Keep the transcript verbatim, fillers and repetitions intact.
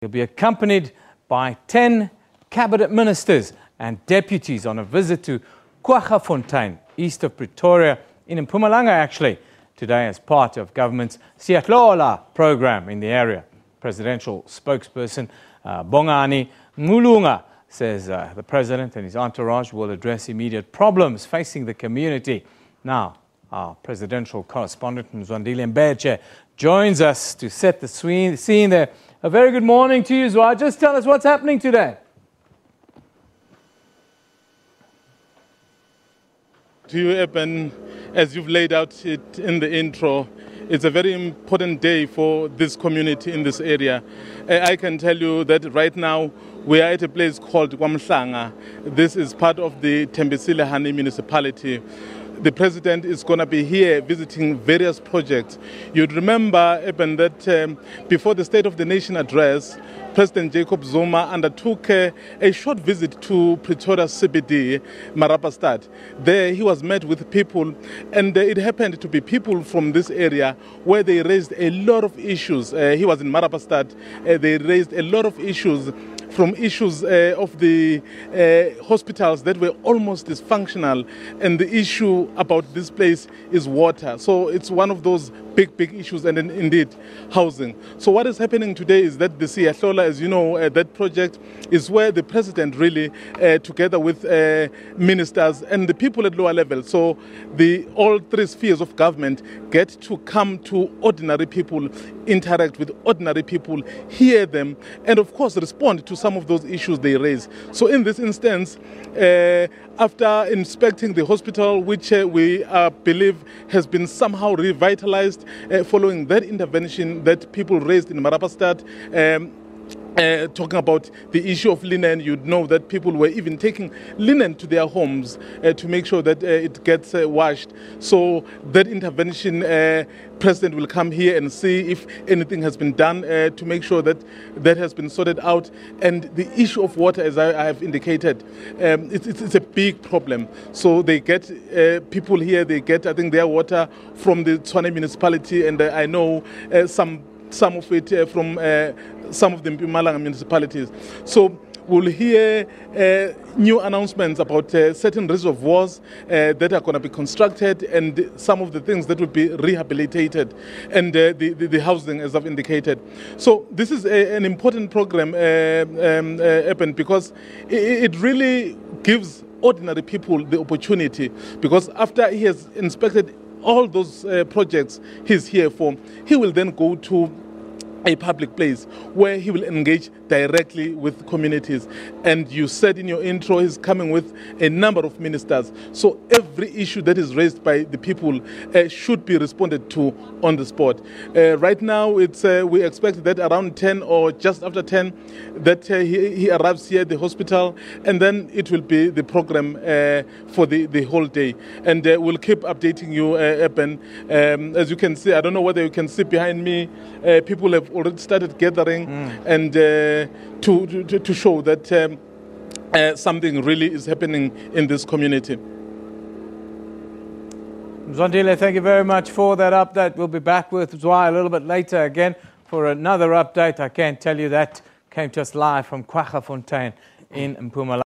He'll be accompanied by ten cabinet ministers and deputies on a visit to Kwaggafontein, east of Pretoria, in Mpumalanga actually, today as part of government's Siyahlola Programme in the area. Presidential spokesperson uh, Bongani Ngqulunga says uh, the president and his entourage will address immediate problems facing the community. Now, our presidential correspondent Mzwandile Mbeje joins us to set the scene there. A very good morning to you, Zwa. Just tell us what's happening today. To you, Eben, as you've laid out it in the intro, it's a very important day for this community in this area. I can tell you that right now we are at a place called Gwamsanga. This is part of the Tembisile Hani municipality. The president is going to be here visiting various projects. You'd remember, Eben, that um, before the State of the Nation address, President Jacob Zuma undertook uh, a short visit to Pretoria C B D, Marabastad. There he was met with people, and uh, it happened to be people from this area where they raised a lot of issues. Uh, he was in Marabastad. Uh, they raised a lot of issues, from issues uh, of the uh, hospitals that were almost dysfunctional, and the issue about this place is water. So it's one of those big, big issues, and then indeed housing. So what is happening today is that the Siyahlola, as you know, uh, that project is where the president really, uh, together with uh, ministers and the people at lower level, so the all three spheres of government get to come to ordinary people, interact with ordinary people, hear them, and of course respond to some of those issues they raise. So in this instance, uh, after inspecting the hospital, which uh, we uh, believe has been somehow revitalized uh, following that intervention that people raised in Marabastad, um, Uh, talking about the issue of linen, you'd know that people were even taking linen to their homes uh, to make sure that uh, it gets uh, washed. So that intervention, uh, president will come here and see if anything has been done uh, to make sure that that has been sorted out. And the issue of water, as I, I have indicated, um, it's, it's, it's a big problem. So they get uh, people here, they get, I think, their water from the Tswane municipality, and uh, I know uh, some some of it uh, from uh, some of the Mpumalanga municipalities. So we'll hear uh, new announcements about uh, certain reservoirs uh, that are going to be constructed, and some of the things that will be rehabilitated, and uh, the, the, the housing, as I've indicated. So this is a, an important program, uh, um, uh, because it, it really gives ordinary people the opportunity, because after he has inspected all those uh, projects he's here for, he will then go to a public place where he will engage directly with communities. And you said in your intro, he's coming with a number of ministers. So every issue that is raised by the people uh, should be responded to on the spot. Uh, right now, it's uh, we expect that around ten or just after ten, that uh, he, he arrives here at the hospital, and then it will be the program uh, for the, the whole day. And uh, we'll keep updating you, uh, Eben. Um, as you can see, I don't know whether you can see behind me, uh, people have already started gathering, mm. and uh, To, to, to show that um, uh, something really is happening in this community. Mzwandile, thank you very much for that update. We'll be back with Zwa a little bit later again for another update. I can tell you that came to us live from Kwaggafontein in Mpumalanga.